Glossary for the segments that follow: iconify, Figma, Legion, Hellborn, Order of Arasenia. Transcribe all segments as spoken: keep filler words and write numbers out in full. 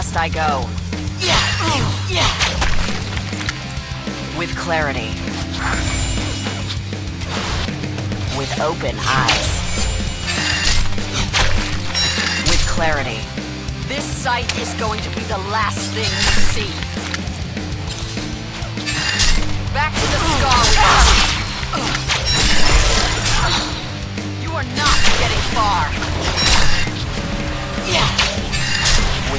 must I go? Yeah. Yeah. With clarity. With open eyes. With clarity. This sight is going to be the last thing you see. Back to the skull. You are not getting far.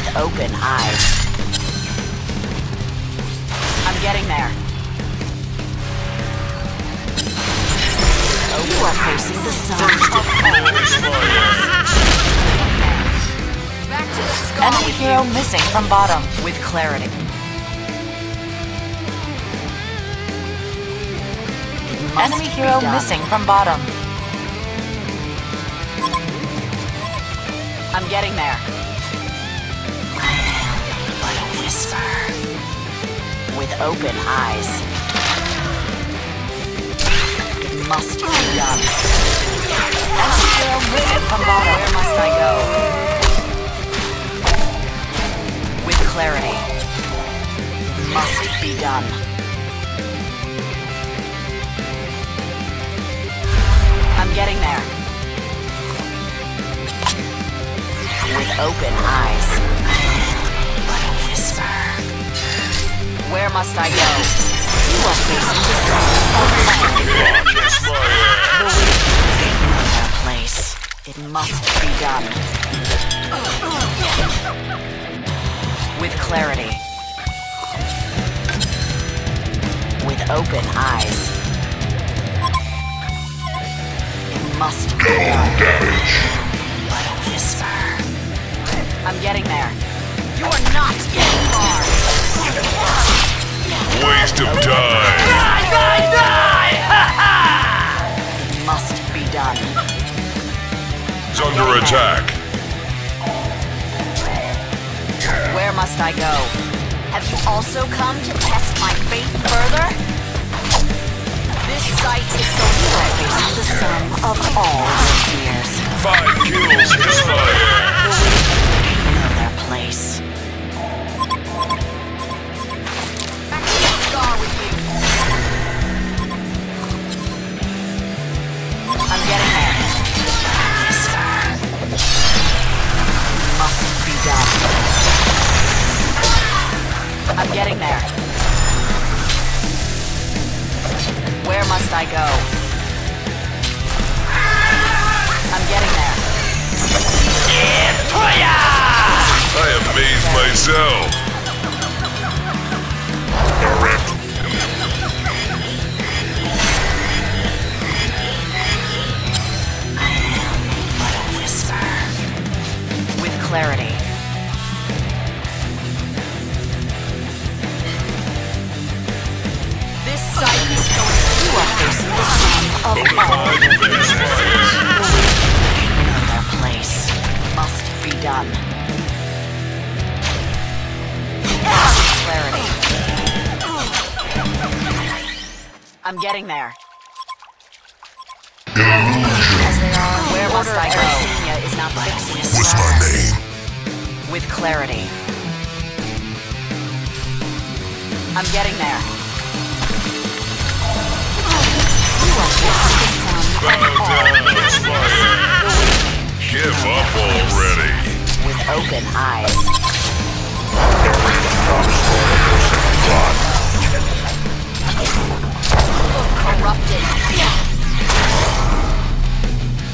With open eyes. I'm getting there. You are facing the sun. Back to the skull. Enemy hero missing from bottom. With clarity. Enemy hero missing from bottom. I'm getting there. I am but a whisper. With open eyes. It must be done. Enemy hero missing from bottom. Where must I go? With clarity. Must be done. I'm getting there. With open eyes. But a whisper. Where must I go? You are facing the sun. The wind is a place. It must be done. With clarity. With open eyes. Must be done. What a whisper. I'm getting there. You are not getting far. Waste of time. Die, die, die! Ha ha! It must be done. It's under attack. Where must I go? Have you also come to test my fate further? This sight is the face, the sum of all the fears. Five kills inspired. Know their place. Back to the scar with you. I'm getting there. Must be done. I'm getting there. Where must I go? I'm getting there. I amaze myself. I am but a whisper. With clarity. This sight is going. You are facing the sun of all the businesses. Another place must be done. Clarity. I'm getting there. As they are, where must I go? Arasenia is not like this. What's my name? With clarity. I'm getting there. Give up already. With open eyes. Corrupted.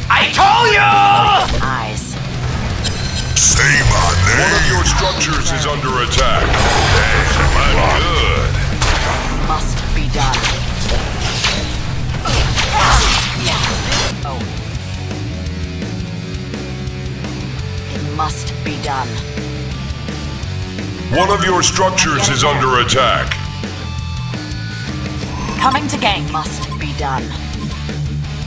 I told you! Open eyes. Say my name. One of your structures is under attack. I'm good. Must be done. Oh. It must be done. One of your structures is under attack. Coming to gang. Must be done.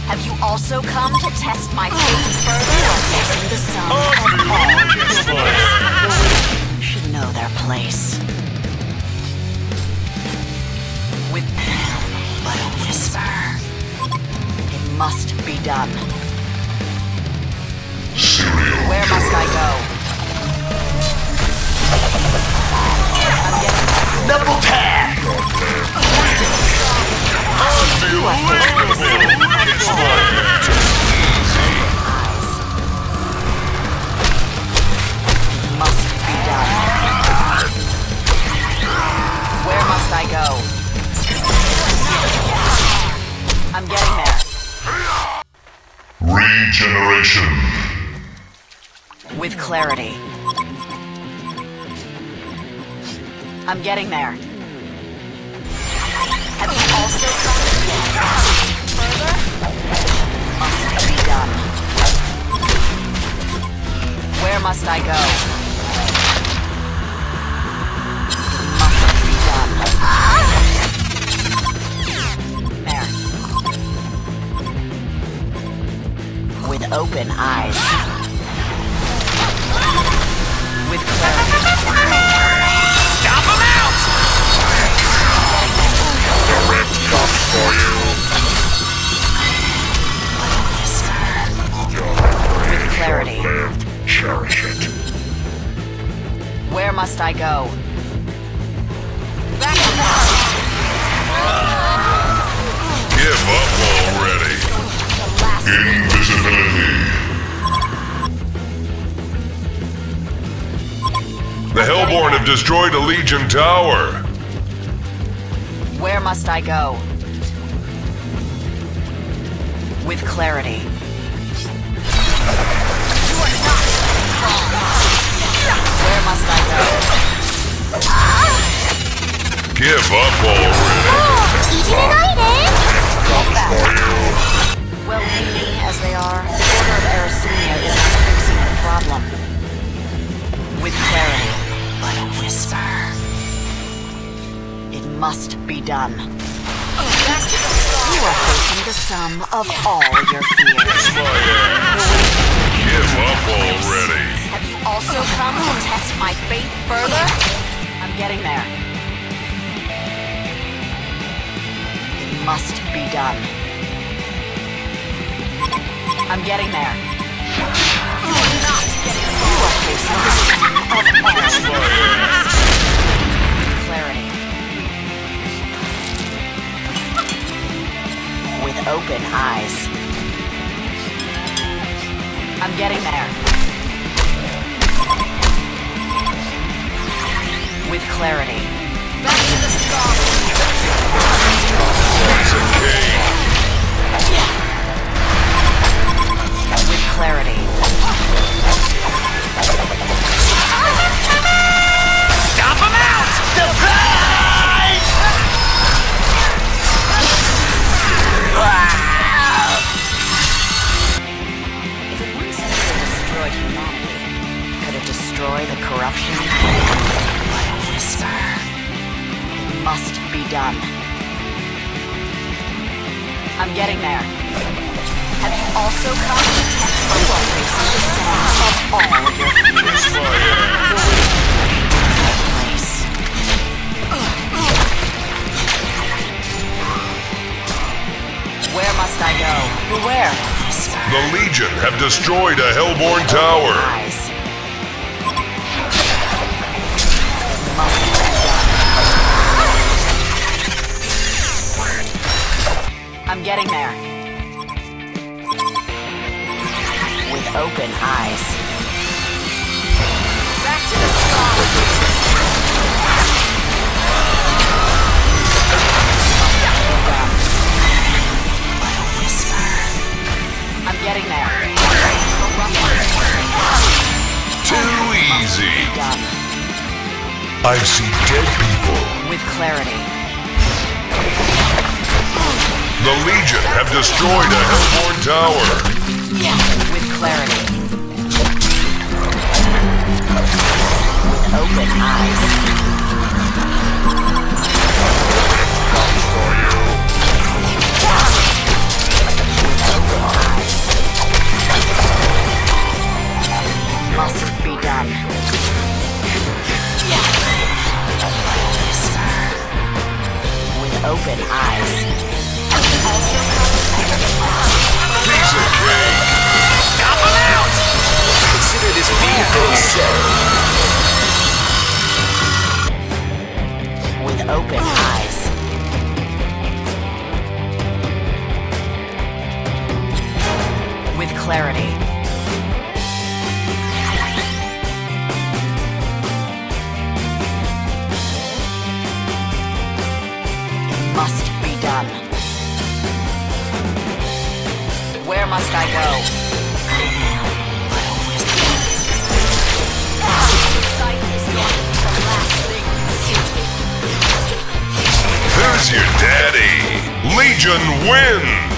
Have you also come to test my fate further? Facing the sun of all the weak should know their place. With but a whisper. Must be done. Where must I go? Double tap! Unbelievable! Must be done. Where must I go? I'm getting there. Regeneration. With clarity. I'm getting there. Have you also come further? Must be done. Where must I go? Must be done. There. With open eyes. With clarity. Direct cup for you. With clarity. Cherish it. Where must I go? Back and forth. Give up already. Invisibility. The Hellborn have destroyed a Legion tower. Where must I go? With clarity. You are not wrong. Where must I go? Give up already. Well meaning as they are, the Order of Arasenia is not fixing the problem. With clarity, but a whisper. It must be done. You are facing the sum of all your fears. Give up already. Have you also come to test my fate further? I'm getting there. It must be done. I'm getting there. You are not getting it. You are facing the sum of all your fears. With open eyes. I'm getting there. With clarity. Back to the strong. With clarity. Stop him out! Surprise! If it once could have destroyed humanity, could it destroy the corruption? What a whisper. It must be done. I'm getting there. Have you also come to test the face of the sound of all of your fears? The place. Where must I go? Beware. The Legion have destroyed a Hellborn tower. Eyes. I'm getting there. With open eyes. Back to the sky. I'm getting there. Too easy. I see dead people. With clarity. The Legion have destroyed a Hellborn tower. Yeah, with clarity. With open eyes. With open eyes. Must be done. With open eyes. Piece of cake! Stop him out! Consider this being a good show. clarity. It must be done. Where must I go? Who's your daddy? Legion wins!